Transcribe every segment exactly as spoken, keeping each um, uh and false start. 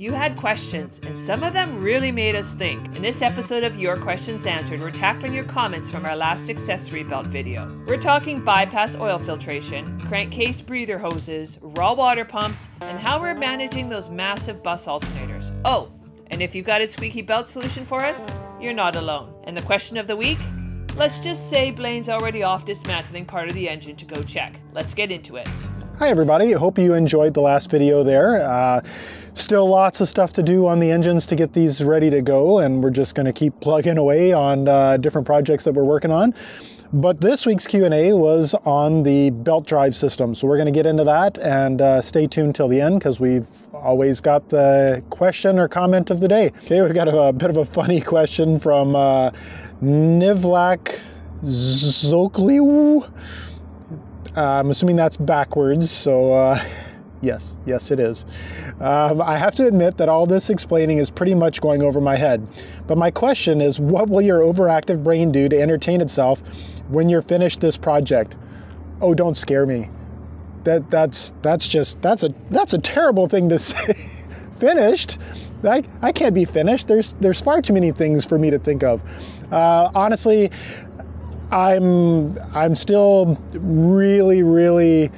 You had questions, and some of them really made us think. In this episode of Your Questions Answered, we're tackling your comments from our last accessory belt video. We're talking bypass oil filtration, crankcase breather hoses, raw water pumps, and how we're managing those massive bus alternators. Oh, and if you've got a squeaky belt solution for us, you're not alone. And the question of the week? Let's just say Blaine's already off dismantling part of the engine to go check. Let's get into it. Hi everybody, hope you enjoyed the last video there. Uh, still lots of stuff to do on the engines to get these ready to go, and we're just gonna keep plugging away on uh, different projects that we're working on. But this week's Q and A was on the belt drive system, so we're gonna get into that, and uh, stay tuned till the end because we've always got the question or comment of the day. Okay, we've got a, a bit of a funny question from uh, Nivlak Zokliw. Uh, I'm assuming that's backwards, so uh, yes, yes it is. Um, I have to admit that all this explaining is pretty much going over my head. But my question is, what will your overactive brain do to entertain itself when you're finished this project? Oh, don't scare me. That that's that's just that's a that's a terrible thing to say. Finished? I, I can't be finished. There's there's far too many things for me to think of. Uh, honestly. I'm I'm still really, really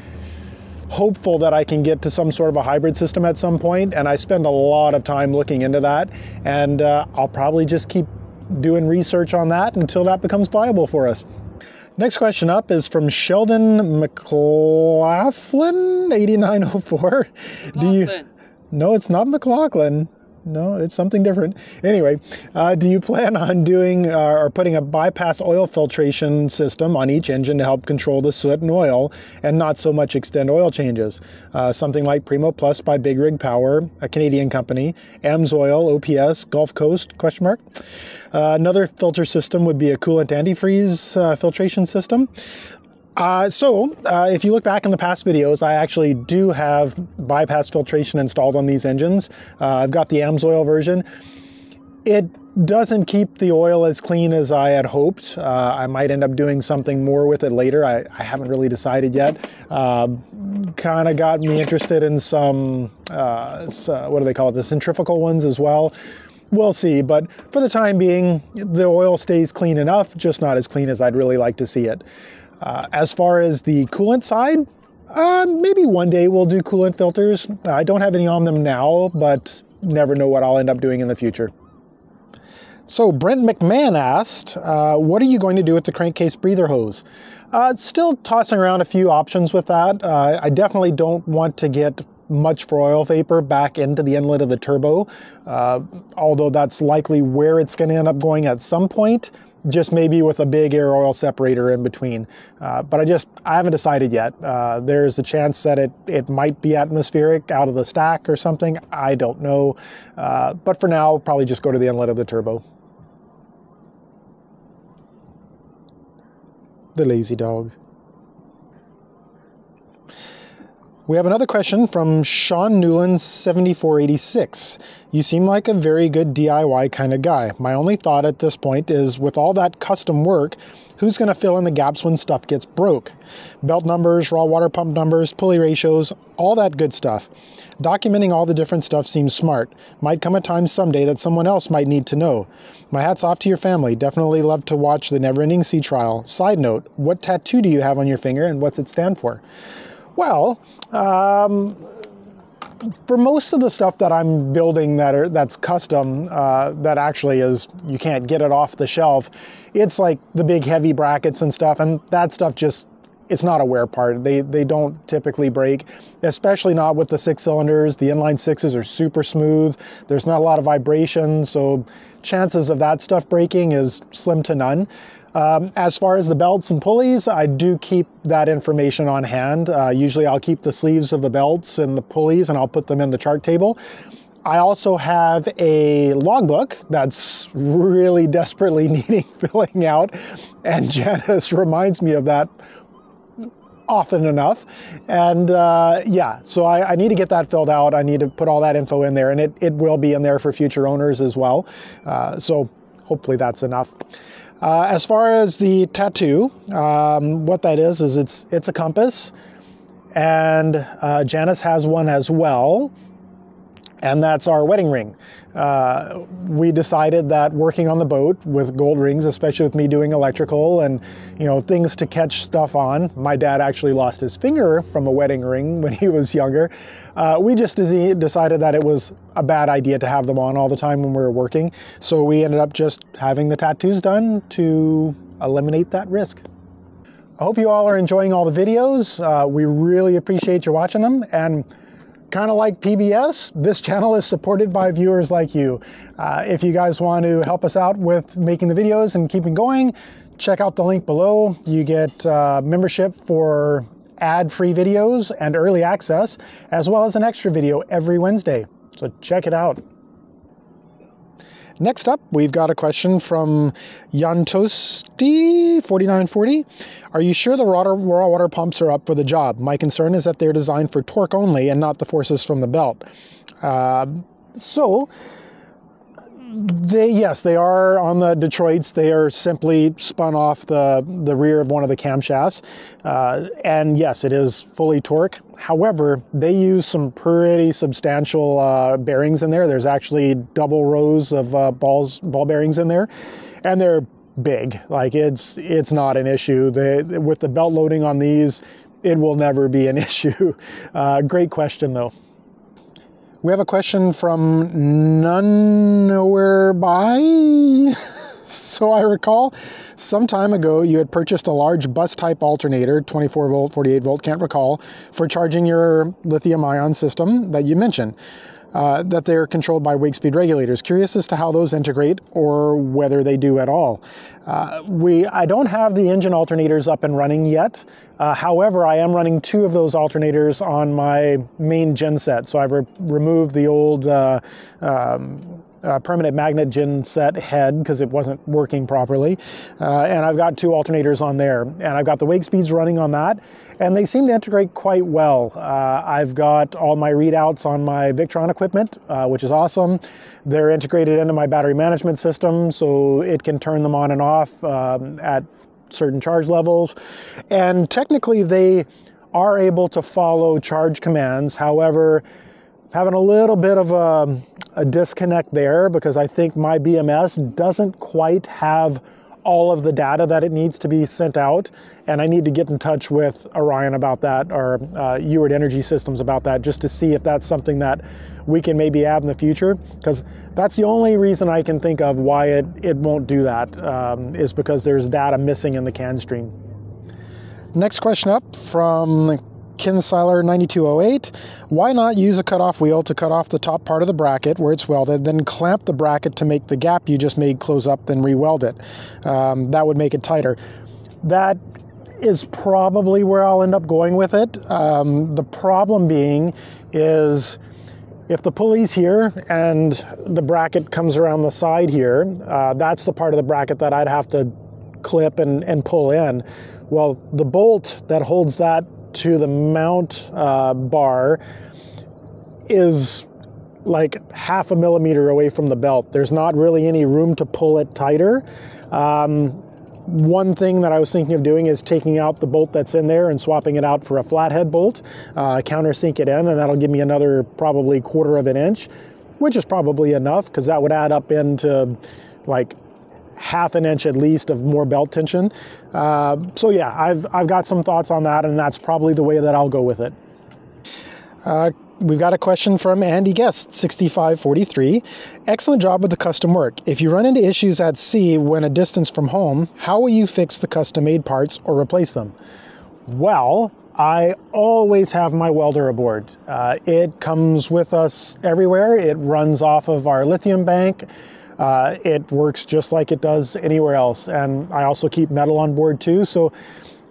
hopeful that I can get to some sort of a hybrid system at some point, and I spend a lot of time looking into that, and uh, I'll probably just keep doing research on that until that becomes viable for us. Next question up is from Sheldon McLaughlin, eighty-nine oh four. McLaughlin. Do you? No, it's not McLaughlin. No, it's something different. Anyway, uh, do you plan on doing uh, or putting a bypass oil filtration system on each engine to help control the soot and oil and not so much extend oil changes? Uh, something like Primo Plus by Big Rig Power, a Canadian company, Amsoil, O P S, Gulf Coast, question mark. Uh, another filter system would be a coolant antifreeze uh, filtration system. Uh, so, uh, if you look back in the past videos, I actually do have bypass filtration installed on these engines. Uh, I've got the Amsoil version. It doesn't keep the oil as clean as I had hoped. Uh, I might end up doing something more with it later. I, I haven't really decided yet. Uh, kind of got me interested in some, uh, what do they call it, the centrifugal ones as well. We'll see, but for the time being, the oil stays clean enough, just not as clean as I'd really like to see it. Uh, as far as the coolant side, uh, maybe one day we'll do coolant filters. I don't have any on them now, but never know what I'll end up doing in the future. So Brent McMahon asked, uh, what are you going to do with the crankcase breather hose? Uh, still tossing around a few options with that. Uh, I definitely don't want to get much for oil vapor back into the inlet of the turbo, uh, although that's likely where it's going to end up going at some point. Just maybe with a big air oil separator in between. Uh, but I just, I haven't decided yet. Uh, there's a chance that it, it might be atmospheric out of the stack or something. I don't know. Uh, but for now, probably just go to the inlet of the turbo. The lazy dog. We have another question from Sean Newland, seventy-four eighty-six. You seem like a very good D I Y kind of guy. My only thought at this point is, with all that custom work, who's going to fill in the gaps when stuff gets broke? Belt numbers, raw water pump numbers, pulley ratios, all that good stuff. Documenting all the different stuff seems smart. Might come a time someday that someone else might need to know. My hat's off to your family. Definitely love to watch the never-ending sea trial. Side note, what tattoo do you have on your finger and what's it stand for? Well, um, for most of the stuff that I'm building that are, that's custom, uh, that actually is, you can't get it off the shelf, it's like the big heavy brackets and stuff, and that stuff just, it's not a wear part. They, they don't typically break, especially not with the six cylinders. The inline sixes are super smooth. There's not a lot of vibration, so chances of that stuff breaking is slim to none. Um, as far as the belts and pulleys, I do keep that information on hand. Uh, usually I'll keep the sleeves of the belts and the pulleys and I'll put them in the chart table. I also have a logbook that's really desperately needing filling out, and Janice reminds me of that often enough. And uh, yeah, so I, I need to get that filled out. I need to put all that info in there, and it, it will be in there for future owners as well. Uh, so hopefully that's enough. Uh, as far as the tattoo, um, what that is, is it's it's a compass, and uh, Janice has one as well. and that's our wedding ring. Uh, we decided that working on the boat with gold rings, especially with me doing electrical and, you know, things to catch stuff on. My dad actually lost his finger from a wedding ring when he was younger. Uh, we just decided that it was a bad idea to have them on all the time when we were working. So we ended up just having the tattoos done to eliminate that risk. I hope you all are enjoying all the videos. Uh, we really appreciate you watching them, and kind of like P B S, this channel is supported by viewers like you. Uh, if you guys want to help us out with making the videos and keeping going, check out the link below. You get uh, membership for ad-free videos and early access, as well as an extra video every Wednesday. So check it out. Next up, we've got a question from Yantosti forty-nine forty. Are you sure the raw water pumps are up for the job? My concern is that they're designed for torque only and not the forces from the belt. Uh, so, they yes, they are on the Detroits. They are simply spun off the, the rear of one of the camshafts. Uh, and yes, it is fully torque. However, they use some pretty substantial uh, bearings in there. There's actually double rows of uh, balls, ball bearings in there, and they're big. Like it's it's not an issue. They, with the belt loading on these, it will never be an issue. Uh, great question though. We have a question from none nowhere by. So I recall some time ago you had purchased a large bus type alternator, twenty-four volt, forty-eight volt, can't recall, for charging your lithium ion system that you mentioned, uh, that they're controlled by wig speed regulators. Curious as to how those integrate or whether they do at all. Uh, we, I don't have the engine alternators up and running yet. Uh, however, I am running two of those alternators on my main genset. So I've re removed the old uh, um, Uh, permanent magnet genset head because it wasn't working properly, uh, and I've got two alternators on there, and I've got the wig speeds running on that, and they seem to integrate quite well. Uh, I've got all my readouts on my Victron equipment, uh, which is awesome. They're integrated into my battery management system, so it can turn them on and off um, at certain charge levels, and technically they are able to follow charge commands. However, having a little bit of a, a disconnect there because I think my B M S doesn't quite have all of the data that it needs to be sent out, and I need to get in touch with Orion about that, or uh, Ewert Energy Systems about that, just to see if that's something that we can maybe add in the future, because that's the only reason I can think of why it, it won't do that, um, is because there's data missing in the C A N stream. Next question up from Kinseiler ninety-two oh eight, why not use a cutoff wheel to cut off the top part of the bracket where it's welded, then clamp the bracket to make the gap you just made close up, then re-weld it? Um, that would make it tighter. That is probably where I'll end up going with it. Um, the problem being is if the pulley's here and the bracket comes around the side here, uh, that's the part of the bracket that I'd have to clip and, and pull in. Well, the bolt that holds that to the mount uh, bar is like half a millimeter away from the belt. There's not really any room to pull it tighter. Um, one thing that I was thinking of doing is taking out the bolt that's in there and swapping it out for a flathead bolt, uh, countersink it in, and that'll give me another probably quarter of an inch, which is probably enough because that would add up into like half an inch at least of more belt tension. Uh, so yeah, I've, I've got some thoughts on that, and that's probably the way that I'll go with it. Uh, we've got a question from Andy Guest, sixty-five forty-three. Excellent job with the custom work. If you run into issues at sea when a distance from home, how will you fix the custom made parts or replace them? Well, I always have my welder aboard. Uh, it comes with us everywhere. It runs off of our lithium bank. Uh, it works just like it does anywhere else. And I also keep metal on board too, so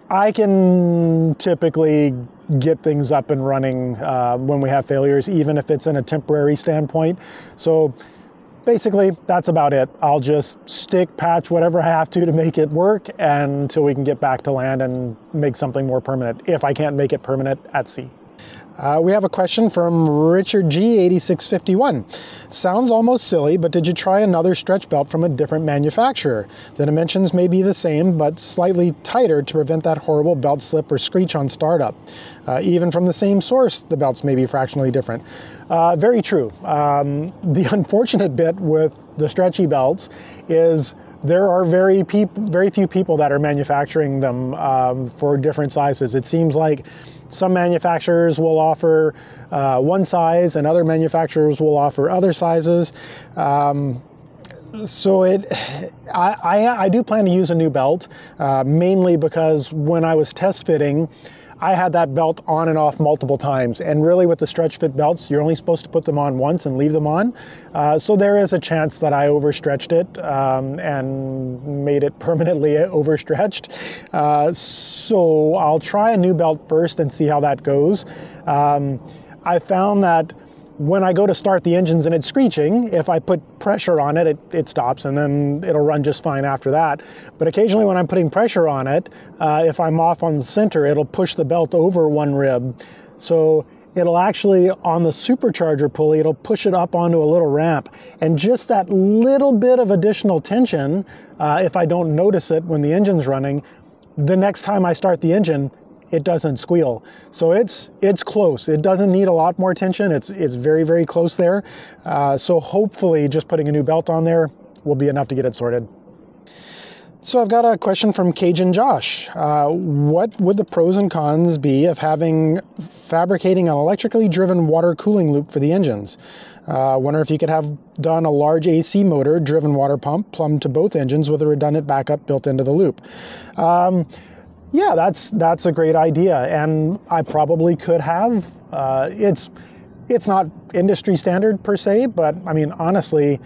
I can typically get things up and running uh, when we have failures, even if it's in a temporary standpoint. So basically, that's about it. I'll just stick, patch, whatever I have to to make it work until we can get back to land and make something more permanent, if I can't make it permanent at sea. Uh, we have a question from Richard G, eighty-six fifty-one. Sounds almost silly, but did you try another stretch belt from a different manufacturer? The dimensions may be the same, but slightly tighter to prevent that horrible belt slip or screech on startup. Uh, even from the same source, the belts may be fractionally different. Uh, very true. Um, the unfortunate bit with the stretchy belts is there are very, peop very few people that are manufacturing them um, for different sizes. It seems like some manufacturers will offer uh, one size and other manufacturers will offer other sizes. Um, so it, I, I, I do plan to use a new belt, uh, mainly because when I was test fitting, I had that belt on and off multiple times. And really with the stretch fit belts, you're only supposed to put them on once and leave them on. Uh, so there is a chance that I overstretched it um, and made it permanently overstretched. Uh, so I'll try a new belt first and see how that goes. Um, I found that when I go to start the engines and it's screeching, if I put pressure on it, it, it stops and then it'll run just fine after that. But occasionally when I'm putting pressure on it, uh, if I'm off on the center, it'll push the belt over one rib. So it'll actually, on the supercharger pulley, it'll push it up onto a little ramp. And just that little bit of additional tension, uh, if I don't notice it when the engine's running, the next time I start the engine, it doesn't squeal. So it's it's close. It doesn't need a lot more tension. It's, it's very, very close there. Uh, so hopefully just putting a new belt on there will be enough to get it sorted. So I've got a question from Cajun Josh. Uh, what would the pros and cons be of having fabricating an electrically driven water cooling loop for the engines? I uh, wonder if you could have done a large A C motor driven water pump plumbed to both engines with a redundant backup built into the loop. Um, Yeah, that's that's a great idea, and I probably could have. Uh, it's it's not industry standard per se, but I mean honestly,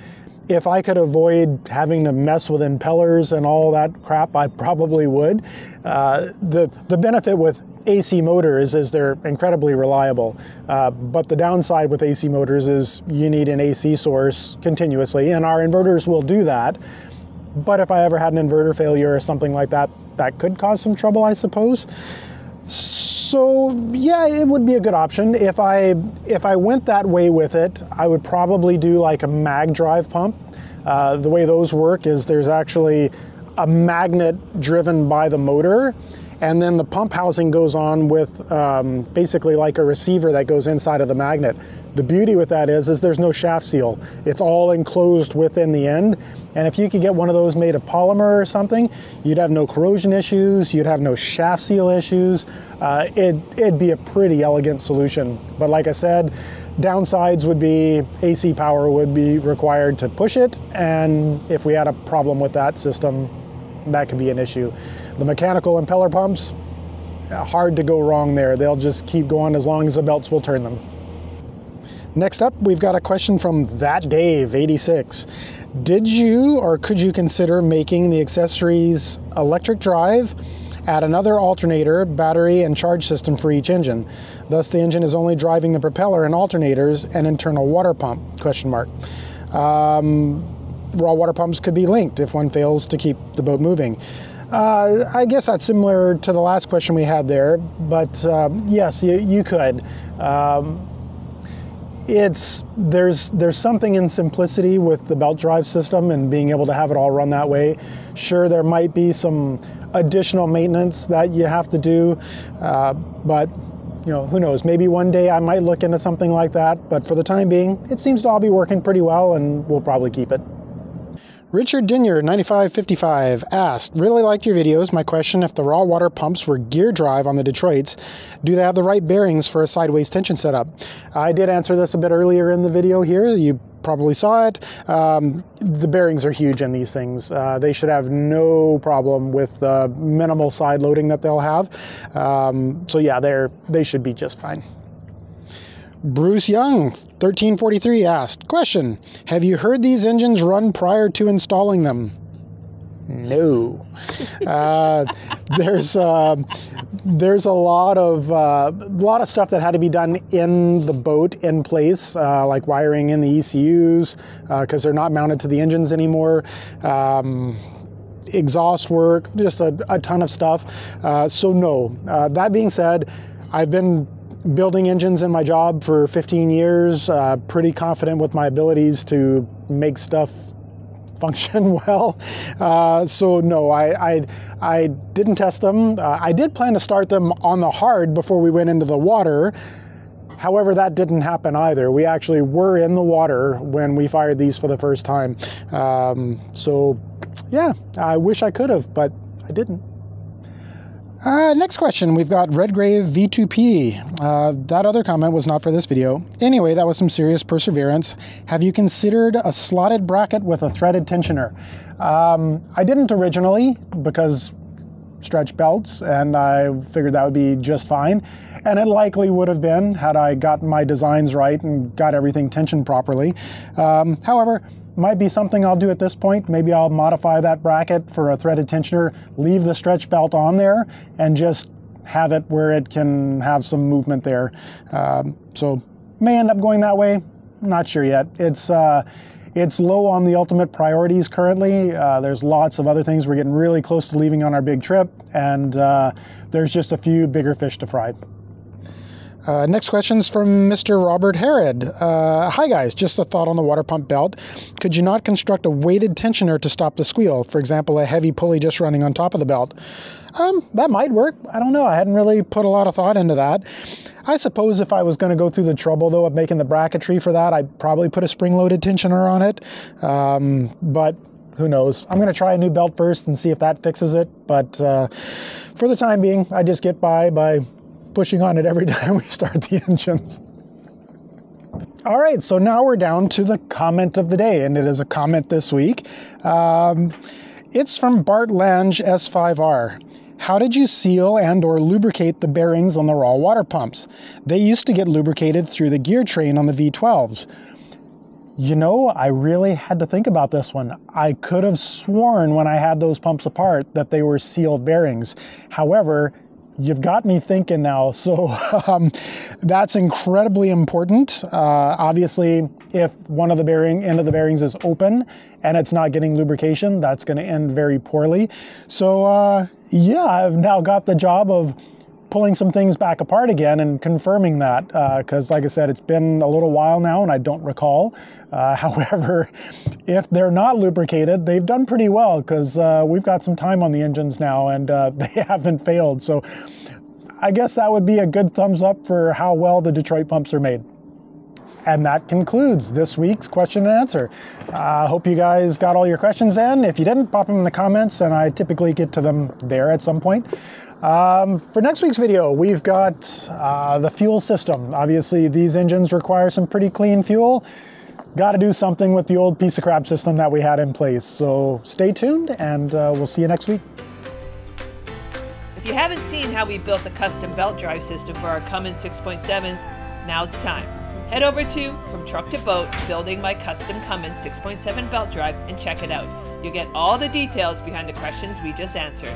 if I could avoid having to mess with impellers and all that crap, I probably would. Uh, the the benefit with A C motors is they're incredibly reliable, uh, but the downside with A C motors is you need an A C source continuously, and our inverters will do that. But if I ever had an inverter failure or something like that, that could cause some trouble, I suppose. So yeah, it would be a good option. If I, if I went that way with it, I would probably do like a mag drive pump. Uh, the way those work is there's actually a magnet driven by the motor, and then the pump housing goes on with um, basically like a receiver that goes inside of the magnet. The beauty with that is, is there's no shaft seal. It's all enclosed within the end. And if you could get one of those made of polymer or something, you'd have no corrosion issues, you'd have no shaft seal issues. Uh, it, it'd be a pretty elegant solution. But like I said, downsides would be A C power would be required to push it. And if we had a problem with that system, that could be an issue. The mechanical impeller pumps, hard to go wrong there. They'll just keep going as long as the belts will turn them. Next up, we've got a question from That Dave, eighty-six. Did you or could you consider making the accessories electric drive, add another alternator, battery, and charge system for each engine? Thus, the engine is only driving the propeller and alternators and internal water pump, question mark. Um, raw water pumps could be linked if one fails to keep the boat moving. Uh, I guess that's similar to the last question we had there, but um, yes, you, you could. Um, It's there's there's something in simplicity with the belt drive system and being able to have it all run that way. Sure, there might be some additional maintenance that you have to do, uh, but you know, who knows? Maybe one day I might look into something like that. But for the time being, it seems to all be working pretty well, and we'll probably keep it. Richard Dinier, ninety-five fifty-five, asked, really like your videos. My question, if the raw water pumps were gear drive on the Detroits, do they have the right bearings for a sideways tension setup? I did answer this a bit earlier in the video here. You probably saw it. Um, the bearings are huge in these things. Uh, they should have no problem with the minimal side loading that they'll have. Um, so yeah, they're, they should be just fine. Bruce Young, thirteen forty-three, asked, question, have you heard these engines run prior to installing them? No. uh, there's, uh, there's a lot of, uh, lot of stuff that had to be done in the boat in place, uh, like wiring in the E C Us, because uh, they're not mounted to the engines anymore. Um, exhaust work, just a, a ton of stuff. Uh, so no. Uh, that being said, I've been building engines in my job for fifteen years, uh, pretty confident with my abilities to make stuff function well. Uh, so no, I, I, I didn't test them. Uh, I did plan to start them on the hard before we went into the water. However, that didn't happen either. We actually were in the water when we fired these for the first time. Um, so yeah, I wish I could have, but I didn't. Uh, next question, we've got Redgrave V two P. Uh, that other comment was not for this video. Anyway, that was some serious perseverance. Have you considered a slotted bracket with a threaded tensioner? Um, I didn't originally because stretch belts, and I figured that would be just fine. And it likely would have been had I gotten my designs right and got everything tensioned properly. Um, however, might be something I'll do at this point. Maybe I'll modify that bracket for a threaded tensioner, leave the stretch belt on there, and just have it where it can have some movement there. Um, so may end up going that way. Not sure yet. It's uh, it's low on the ultimate priorities currently. Uh, there's lots of other things. We're getting really close to leaving on our big trip, and uh, there's just a few bigger fish to fry. Uh, next question's from Mister Robert Herod. Uh, Hi guys, just a thought on the water pump belt. Could you not construct a weighted tensioner to stop the squeal? For example, a heavy pulley just running on top of the belt. Um, that might work. I don't know. I hadn't really put a lot of thought into that. I suppose if I was going to go through the trouble, though, of making the bracketry for that, I'd probably put a spring-loaded tensioner on it. Um, but who knows? I'm going to try a new belt first and see if that fixes it. But uh, for the time being, I just get by by... pushing on it every time we start the engines. All right, so now we're down to the comment of the day, and it is a comment this week. Um, it's from Bart Lange S five R. How did you seal and or lubricate the bearings on the raw water pumps? They used to get lubricated through the gear train on the V twelves. You know, I really had to think about this one. I could have sworn when I had those pumps apart that they were sealed bearings. However, you've got me thinking now, so um, that's incredibly important. Uh, obviously, if one of the bearing, end of the bearings is open and it's not getting lubrication, that's going to end very poorly. So uh, yeah, I've now got the job of pulling some things back apart again and confirming that, because uh, like I said, it's been a little while now and I don't recall. Uh, however, if they're not lubricated, they've done pretty well, because uh, we've got some time on the engines now and uh, they haven't failed. So I guess that would be a good thumbs up for how well the Detroit pumps are made. And that concludes this week's question and answer. I uh, hope you guys got all your questions in. If you didn't, pop them in the comments, and I typically get to them there at some point. Um, for next week's video, we've got uh, the fuel system. Obviously, these engines require some pretty clean fuel. Got to do something with the old piece of crap system that we had in place. So stay tuned, and uh, we'll see you next week. If you haven't seen how we built the custom belt drive system for our Cummins six point sevens, now's the time. Head over to From Truck to Boat, building my custom Cummins six point seven belt drive, and check it out. You'll get all the details behind the questions we just answered.